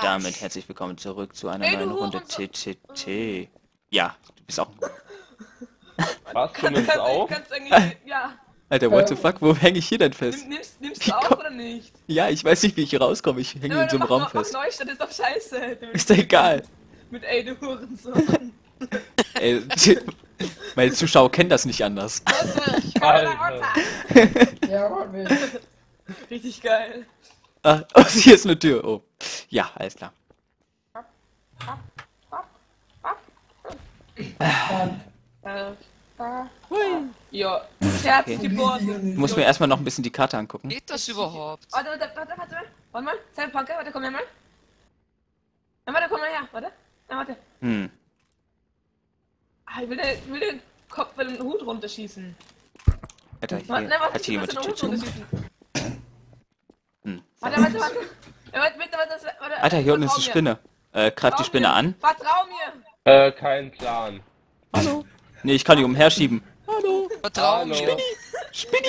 Und damit herzlich willkommen zurück zu einer neuen Runde TTT. Ja, du bist auch... Was? Du nimmst auf? Ja. Alter, what the fuck? Wo hänge ich hier denn fest? Nimmst du auf oder nicht? Ja, ich weiß nicht, wie ich hier rauskomme. Ich hänge in so einem Raum fest. Neustadt ist doch scheiße. Ist doch egal. Mit ey, du Hurensohn. Ey, meine Zuschauer kennen das nicht anders. Ja, richtig geil. Ah, oh, hier ist eine Tür. Oh. Ja, alles klar. Hui. Ja, herzlich geboren. Ich muss mir erstmal noch ein bisschen die Karte angucken. Geht das überhaupt? Warte mal. Sein Panke, warte, komm her mal. Warte. Hm. Ich will den Kopf mit dem Hut runterschießen. Alter, hier. Hat hier jemand den Hut runterschießen? Warte. Alter, hier unten ist eine Spinne. Greif die Spinne an. Vertrau mir! Kein Plan. Hallo? Nee, ich kann die umherschieben. Hallo? Vertrau mir! Spinni!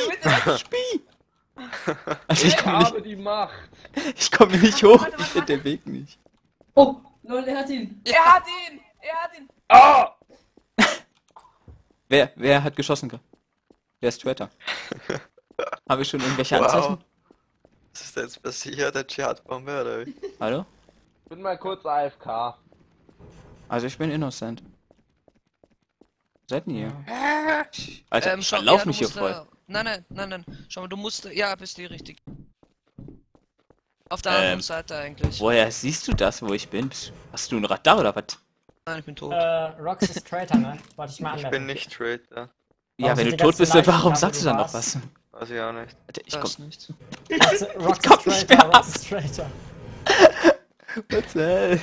Alter, ich komme nicht... Ich habe die Macht! Ich komme nicht hoch, ich finde den Weg nicht. Oh, lol, er hat ihn! Er hat ihn! Ah! Wer hat geschossen? Wer ist Twitter? Habe ich schon irgendwelche Anzeichen? Was ist jetzt passiert? Der Chartbombe oder wie? Hallo? Ich bin mal kurz AFK. Also ich bin innocent. Seid ihr hier? Alter, lauf mich hier voll. Nein. Schau mal, du musst... Ja, bist du richtig. Auf der anderen Seite eigentlich. Woher siehst du das, wo ich bin? Hast du ein Radar oder was? Nein, ich bin tot. Rox ist Traitor, ne? Warte ich mal an. Ich bin nicht Traitor. Ja, warum wenn du tot bist, warum sagst du dann noch was? Weiß ich auch nicht. Alter, ich komm nicht. Also, Rox ist Traitor. What's hell?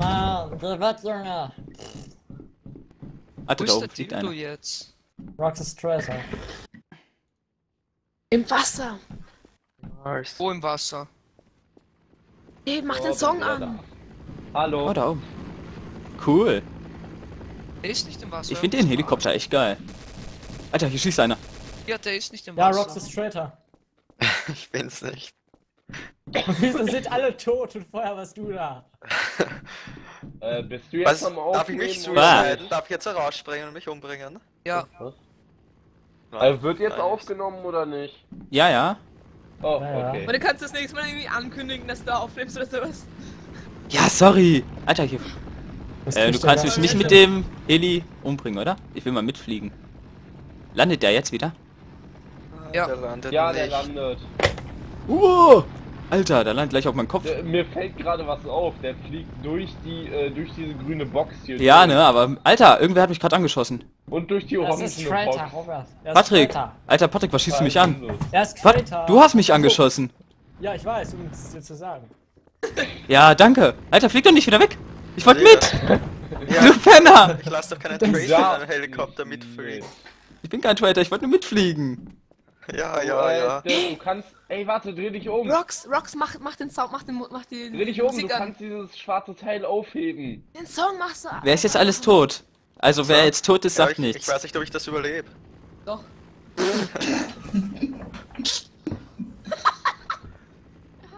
Na, der wird Junge. Alter, da oben fliegt einer. Jetzt? Rox ist Traitor. Im Wasser. Wo im Wasser? Hey, mach den Song an. Hallo. Oh, da oben. Cool. Der ist nicht im Wasser. Ich finde den Helikopter echt geil. Alter, hier schießt einer. Ja, der ist nicht im Wasser. Ja, Rox ist Traitor. Ich bin's nicht. Wieso sind alle tot und vorher warst du da? Bist du jetzt am Aufnehmen? Darf ich mich suiciden? Darf ich jetzt herausspringen und mich umbringen? Ja. Wird jetzt aufgenommen oder nicht? Ja. Oh, okay. Und du kannst das nächste Mal irgendwie ankündigen, dass du da aufnimmst oder sowas. Ja, sorry. Alter, hier... du kannst mich nicht mit dem Heli umbringen, oder? Ich will mal mitfliegen. Landet der jetzt wieder? Ja, der landet. Alter, der landet gleich auf meinen Kopf. Mir fällt gerade was auf. Der fliegt durch diese grüne Box hier. Ja, ne, aber... Alter, irgendwer hat mich gerade angeschossen. Und durch die orange Box. Patrick! Alter, Patrick, was schießt du mich an? Du hast mich angeschossen. Ja, ich weiß, um es dir zu sagen. Ja, danke. Alter, flieg doch nicht wieder weg. Ich wollte mit! Ja. Du Penner! Ich lasse doch keinen Traitor in einem Helikopter mitfliegen. Ich bin kein Traitor, ich wollte nur mitfliegen. Ja. Du kannst... Ey, warte, dreh dich um. Rox, mach den Sound, mach den... Dreh dich um, Musik du kannst dieses schwarze Teil aufheben. Den Song machst du... Wer ist jetzt alles tot? Also, wer jetzt tot ist, sagt nichts. Ich weiß nicht, ob ich das überlebe. Doch.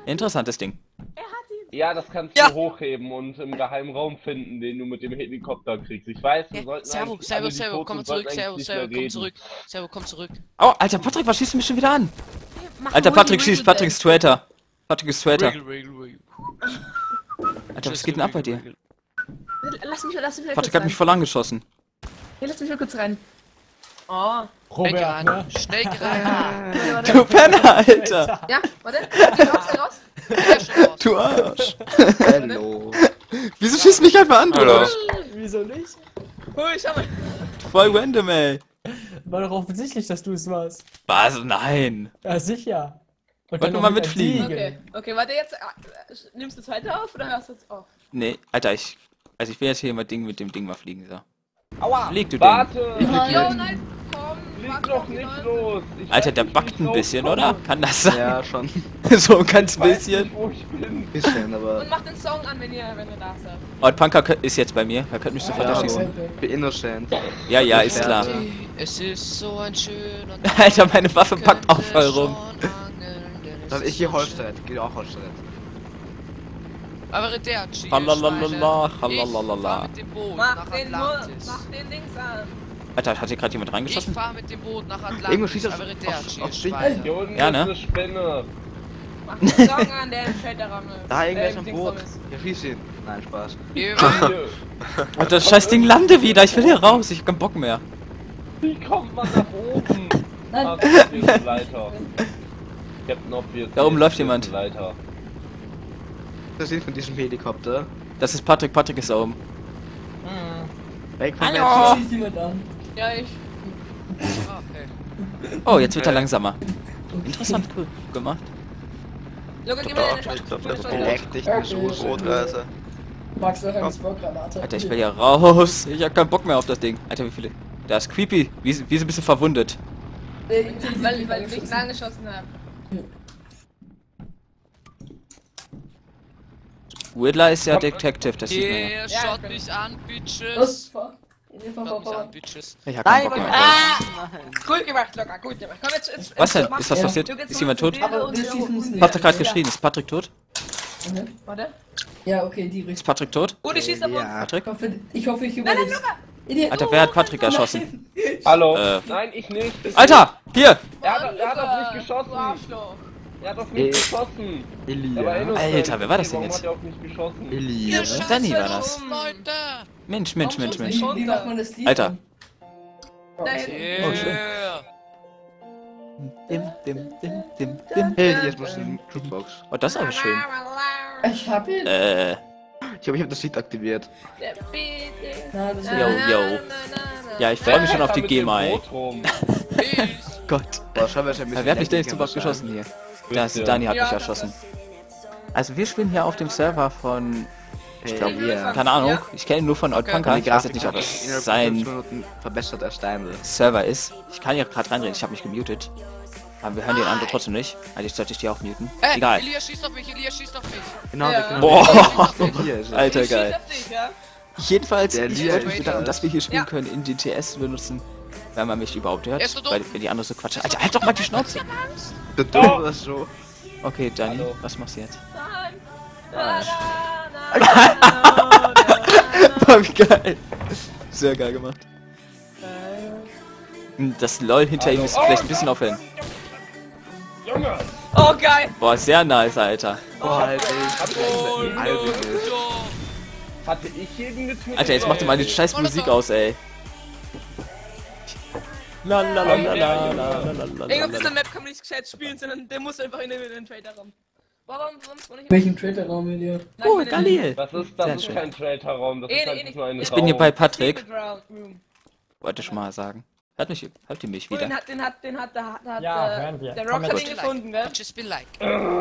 Interessantes Ding. Ja, das kannst du hochheben und im geheimen Raum finden, den du mit dem Helikopter kriegst. Ich weiß, wir sollten Servo, komm zurück, Servo, komm zurück. Au, Alter, Patrick, was schießt du mich schon wieder an? Alter, Patrick schießt, Patrick ist Traitor. Patrick ist Traitor. Alter, was geht denn ab bei dir? Lass mich Patrick hat mich voll angeschossen. Hier, lass mich mal kurz rein. Oh, Schnell rein. Du Penner, Alter! Ja, warte, geh raus! Du Arsch! Hallo! Wieso schießt mich einfach an, du Arsch? Wieso nicht? Hui, schau mal! Voll random, ey! War doch offensichtlich, dass du es warst. Was? Nein! Ja, sicher! Wollt nur mal mitfliegen! Okay, warte jetzt. Nimmst du es weiter auf oder hörst du es auf? Nee, Alter, ich will jetzt hier mal mit dem Ding mal fliegen, so. Aua! Flieg du den! Nein! Komm! Doch nicht los! Alter, der backt ein bisschen, oder? Kann das sein? Ja, schon. So ein ganz bisschen. Nicht, wo ich bin. Bisschen, aber... Und mach den Song an, wenn ihr da seid. Oh, Punker ist jetzt bei mir. Er könnte mich sofort erschießen. Be innocent. Ja, ist klar. Es ist so ein schöner... Alter, meine Waffe packt auch voll rum. Dann ich hier Holstedt. Geht auch Holstedt. Aber der hat Schild. Halalala, halalala. Ich fahr mit dem Boot nach Atlantis. Mach den Dings an. Alter, hat hier gerade jemand reingeschossen? Ich fahr mit dem Boot nach Atlantis. Irgendwo schießt auf ja, ne? Mach den Song an, der fällt der Rammel. Da, irgendwer ist am Boot. Ja, schieß ihn. Nein, Spaß. Alter, das scheiß Ding lande wieder. Ich will hier raus. Ich hab keinen Bock mehr. Wie kommt man nach oben? Nein. Captain Obvious. Da oben läuft jemand. Das ist von diesem Helikopter. Das ist Patrick. Patrick ist da oben. Weg von mir. Schieß jemand an. Ja, ich. Okay. Oh, jetzt wird er langsamer. Okay. Interessant, cool gemacht. Look, gib mir eine Max, noch eine Sportgranate. Alter, ich will ja raus. Ich hab keinen Bock mehr auf das Ding. Alter, wie viele... Das ist creepy. Wie ist ein bisschen verwundet. Weil ich nichts angeschossen habe. Whittler ist ja Detective, das sieht man ja. Schaut mich an, Bitches. Schaut mich an, Bitches. Ich hab keinen Bock mehr. Gut gemacht, Locker, gut gemacht. Komm, jetzt was denn? Ist was passiert? Ist jemand tot? Patrick hat geschrien. Ist Patrick tot? Warte. Ja, okay, die Richtung. Ist Patrick tot? Gut, ich schieß auf uns. Patrick? Ich hoffe, ich überlebe. Alter, wer hat Patrick erschossen? Hallo? Nein, ich nicht. Alter, hier! Er hat auf mich geschossen. Er hat auf mich geschossen. Elia. Alter, wer war das denn jetzt? Elia. Danny war das. Mensch, Mensch, Mensch, Mensch. Wie macht man das Lied? Alter. Oh, schön. Dim, dim, dim, dim, dim. Hey, jetzt muss ich in die Jukebox. Oh, das ist aber schön. Ich hab ihn. Ich glaube, ich habe das Lied aktiviert. Yo. Ja, ich freue mich schon auf die GEMA. Gott. Wer hat mich denn jetzt überhaupt geschossen hier? Das, Dani hat mich erschossen. Also wir spielen hier auf dem Server von... Ich glaube, keine Ahnung. Ich kenne ihn nur von Oldpunker. Ich weiß jetzt nicht, ob das sein Server ist. Ich kann hier gerade reinreden. Ich habe mich gemutet. Aber wir hören den anderen trotzdem nicht. Eigentlich sollte ich die auch muten. Egal. Elia schießt auf mich, Elia schießt auf mich. Genau, boah. Alter, geil. Jedenfalls, ich freue mich daran, dass wir hier spielen können, in GTS benutzen, wenn man mich überhaupt hört, weil die anderen so quatschen. Alter, halt doch mal die Schnauze! Okay, Dani, was machst du jetzt? War wie geil. Sehr geil gemacht. Das LOL hinter ihm ist vielleicht ein bisschen aufhellen. Junge! Oh, geil! Boah, sehr nice, Alter. Boah, Alter, hatte ich jeden getötet? Alter, jetzt macht ihr mal die scheiß Musik aus, ey. La la la la la la la. Ey, auf dieser Map kann man nicht gescheit spielen, sondern der muss einfach in den Traderraum. Warum sonst nicht? Welchen Traderraum, Elia? Oh, Galil! Das ist kein Traderraum, das ist halt nur ein Raum. Ich bin hier bei Patrick. Wollte ich mal sagen. Hört ihr mich wieder? Der Rock hat ihn gefunden, ne?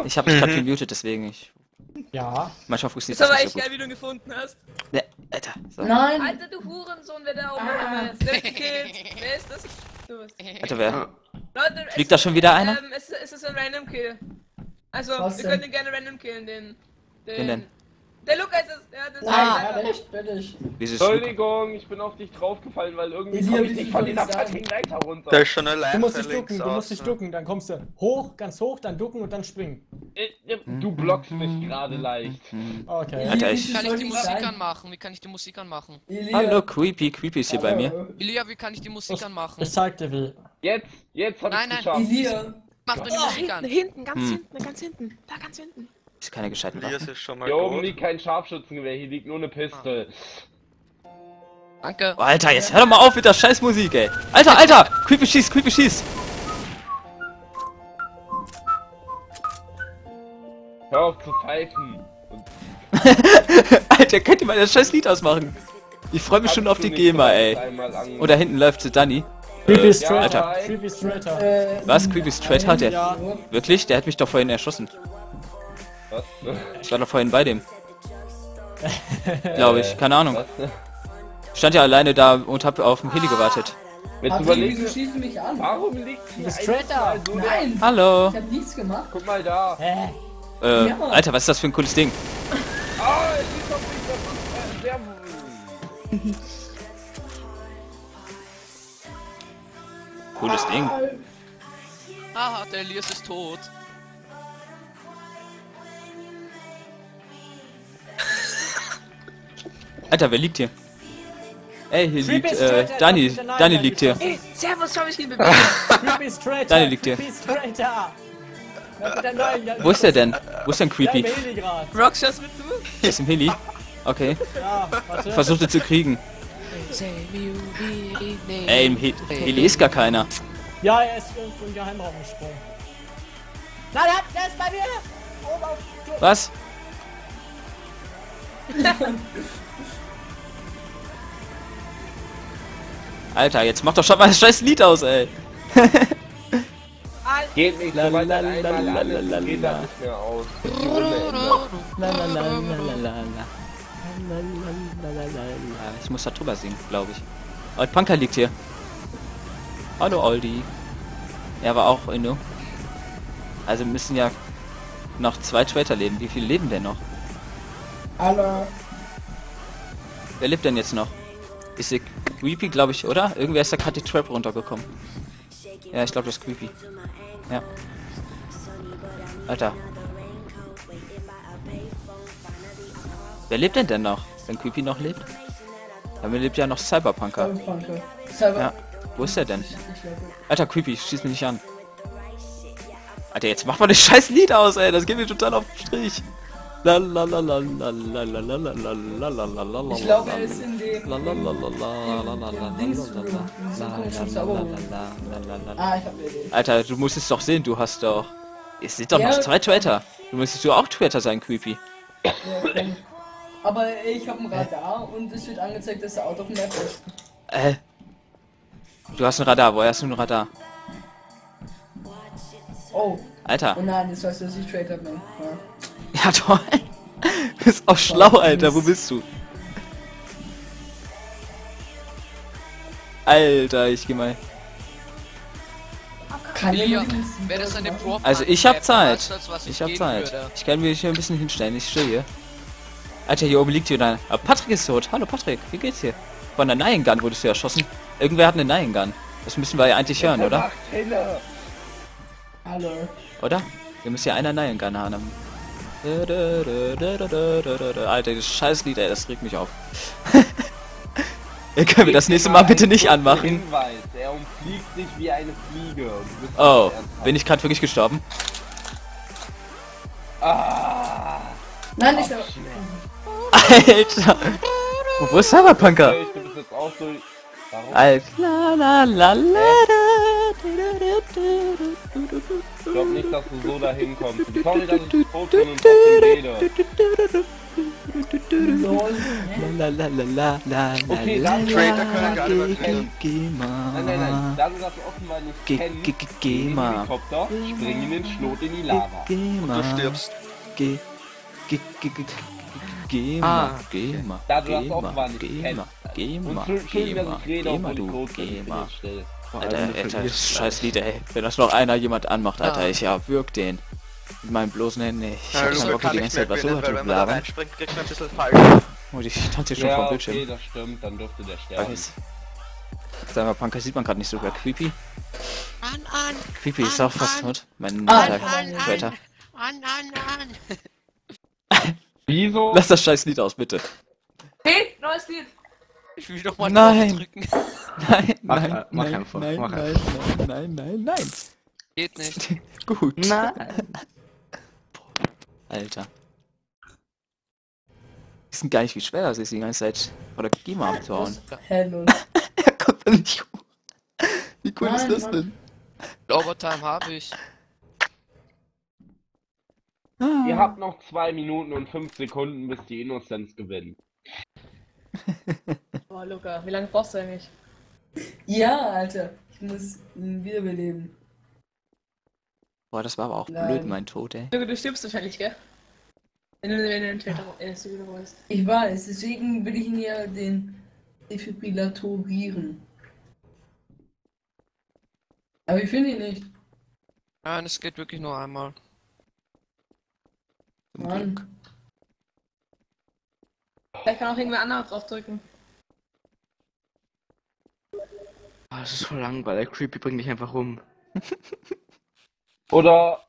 Ich hab mich gerade gemutet, deswegen ich... Ja. Manchmal funktioniert das nicht so gut. Ist aber echt geil, wie du ihn gefunden hast. Ne, Alter. So. Nein. Alter, du Hurensohn, wer da oben ist. Wer ist das? Du bist. Alter, wer? Leute, fliegt da schon wieder einer? Es ist ein Random Kill. Also, wir können den gerne random killen, den denn? Der Luca ist es. Ja, das bin ich. Entschuldigung, ich bin auf dich draufgefallen, weil irgendwie komm ich nicht von dieser fucking Leiter runter. Der ist schon allein. Du musst dich ducken, dann kommst du hoch, ganz hoch, dann ducken und dann springen. Du blockst mich gerade leicht. Okay. Alter, wie kann ich die Musik anmachen? Hallo, Creepy ist hier bei mir. Elia, wie kann ich die Musik anmachen? Ich zeig dir wie. Jetzt hab ich's geschafft. Elia, mach doch die Musik an. Hinten, ganz hinten. Da, ganz hinten. Ist keine gescheiten Waffen. Hier oben liegt kein Scharfschützengewehr, hier liegt nur eine Pistole. Danke. Oh, Alter, jetzt hör doch mal auf mit der Scheißmusik, ey. Alter! Creepy schießt! Hör auf zu pfeifen. Alter, könnt ihr mal das scheiß Lied ausmachen? Ich freue mich schon auf die GEMA, ey. Und da hinten läuft sie Dani. Creepy Straighter. Was? Creepy Straighter? Der? Wirklich? Der hat mich doch vorhin erschossen. Was? Ich war doch vorhin bei dem. Glaube ich, keine Ahnung. Ich stand ja alleine da und hab auf den Heli gewartet. Jetzt überlegen, du schießt mich an. Warum liegt hier ein so? Nein! Hallo! Ich hab nichts gemacht. Guck mal da! Ja. Alter, was ist das für ein cooles Ding? Ah, ich lieg doch nicht, das ist cooles Ding. Aha, der Elias ist tot. Alter, wer liegt hier? Ey, hier liegt, Dani liegt hier. Ey, Servus, hab ich ihn bewegt. Dani liegt hier. Wo ist der denn? Wo ist denn Creepy? Rockshots mit du? Der ist im Heli. Okay. Versucht ihn zu kriegen. Ey, im Heli ist gar keiner. Ja, er ist irgendwo in den Geheimraum gesprungen. Nein, der ist bei mir! Oben auf dem Turm. Was? Alter, jetzt mach doch schon mal das scheiß Lied aus, ey! Geht nicht so weit, einmal geht das nicht mehr aus. Ich muss da drüber singen, glaube ich. Old Punker liegt hier. Hallo Aldi. Er war auch Inno. Also müssen ja noch 2 Traitor leben. Wie viele leben denn noch? Hallo. Wer lebt denn jetzt noch? Ist der Creepy, glaube ich, oder? Irgendwer ist da gerade die Trap runtergekommen. Ja, ich glaube, das ist Creepy. Ja. Alter. Wer lebt denn noch? Wenn Creepy noch lebt? Ja, mir lebt ja noch Cyberpunker. Ja. Wo ist der denn? Alter, Creepy, schieß mich nicht an. Alter, jetzt macht man das scheiß Lied aus, ey. Das geht mir total auf den Strich. Ich glaube, er ist in dem... Alter, du musst es doch sehen, du hast doch... Es sind doch noch 2 Traitor. Du müsstest doch auch Traitor sein, Creepy. Aber ich habe ein Radar und es wird angezeigt, dass der Auto auf dem Map ist. Du hast ein Radar, woher hast du ein Radar? Oh. Alter. Oh nein, das heißt, dass ich Traitor bin. Ja, ja toll. Du bist auch schlau, Alter, wo bist du? Alter, ich geh mal. Also ich hab Zeit. Ich hab Zeit. Ich kann mich hier ein bisschen hinstellen, ich stehe hier. Alter, hier oben liegt hier dein... Ah, Patrick ist tot. Hallo Patrick, wie geht's hier? Von der Nine Gun wurdest du erschossen. Irgendwer hat eine Nine Gun. Das müssen wir ja eigentlich hören, oder? Hallo. Oder? Wir müssen ja einer Nine Gun haben. Alter, das scheiß Lied, ey, das regt mich auf. Können wir das nächste Mal bitte nicht anmachen? Er umfliegt dich wie eine Fliege. Oh, bin ich gerade wirklich gestorben? Nein, ich Alter! Wo ist Cyberpunker? Alter. Ich glaube nicht, dass du so dahin kommst. Sorry, dass ich tot bin und trotzdem rede. Okay, dann Traitor können gar nicht mehr kennen. Nein, da du das offenbar nicht kennst, geh in den Helikopter, spring in den Schlot in die Lava. Und du stirbst. Geh mal. Da du das offenbar nicht kennst. Geh mal. Alter, das scheiß Lied, ey. Wenn das noch einer jemand anmacht, Alter, ich erwürg den. Mit meinen bloßen Händen, ich hab's mal wirklich die ganze Zeit was so drüber labern. Oh, ich tanze schon vom Bildschirm. Okay, das stimmt, dann dürfte der sterben. Cyberpunker sieht man gerade nicht so gut. Creepy. Creepy ist auch fast tot. Mein Nachtrag. Wieso? Lass das scheiß Lied aus, bitte. Hey, neues Lied. Ich will doch mal drücken. Nein. Geht nicht. Gut. Nein. Alter. Die wissen gar nicht, wie schwer das ist, die ganze Zeit vor der GEMA abzuhauen. Hello. Er kommt mir nicht hoch. Wie cool ist das denn? Overtime habe ich. Ihr habt noch 2 Minuten und 5 Sekunden, bis die Innocents gewinnen. Oh, Luca, wie lange brauchst du eigentlich? Ja, Alter, ich muss ihn wiederbeleben. Boah, das war aber auch blöd, mein Tod, ey. Luca, du stirbst wahrscheinlich, gell? Wenn du den Täter holst. Ich weiß, deswegen will ich ihn ja den Defibrillatorieren. Aber ich finde ihn nicht. Nein, es geht wirklich nur einmal. Mann. Vielleicht kann auch irgendwer anderes draufdrücken. Oh, das ist so langweilig. Der Creepy bringt mich einfach um. Oder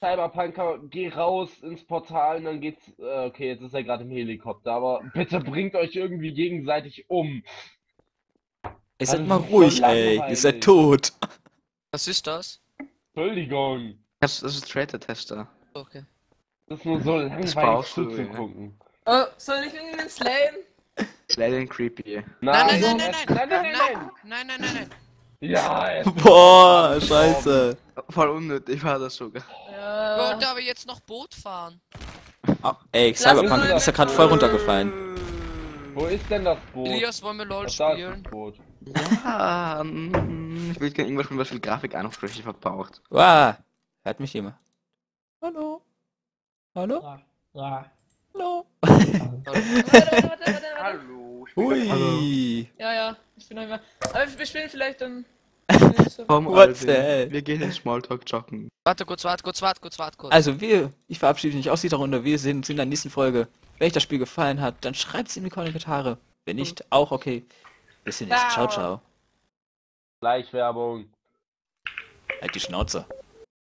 Cyberpunker, geh raus ins Portal und dann geht's. Okay, jetzt ist er gerade im Helikopter, aber bitte bringt euch irgendwie gegenseitig um. Ey, seid mal ruhig, ey. Ihr seid tot. Was ist das? Entschuldigung. Das ist Traitor-Tester. Okay. Das ist nur so langweilig zuzugucken. Oh, soll ich ihn ins Lane? Lane creepy. Nein, nein, nein, nein, nein, nein, nein, nein, nein, nein. Ja, boah, scheiße. Voll unnötig war das sogar. Ja. Ich wollte aber jetzt noch Boot fahren. Ah, ey, Cyberpunk ist ja gerade voll runtergefallen. Wo ist denn das Boot? Elias, wollen wir LOL spielen? Ja, ich will gerne irgendwas spielen, was für Grafik Ansprüche verbraucht. Wow, hört mich immer. Hallo? Hallo? Ja. Hallo? Hallo? Hui! Ja, ich bin noch immer. Aber wir spielen vielleicht dann. Komm, Alter, wir gehen in Smalltalk joggen. Warte kurz. Also ich verabschiede mich nicht aus dieser Runde, wir sehen uns in der nächsten Folge. Wenn euch das Spiel gefallen hat, dann schreibt es in die Kommentare. Wenn nicht, auch okay. Bis jetzt, ciao. Gleichwerbung. Halt die Schnauze.